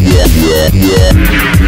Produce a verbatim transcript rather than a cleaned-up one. yeah, yeah, yeah.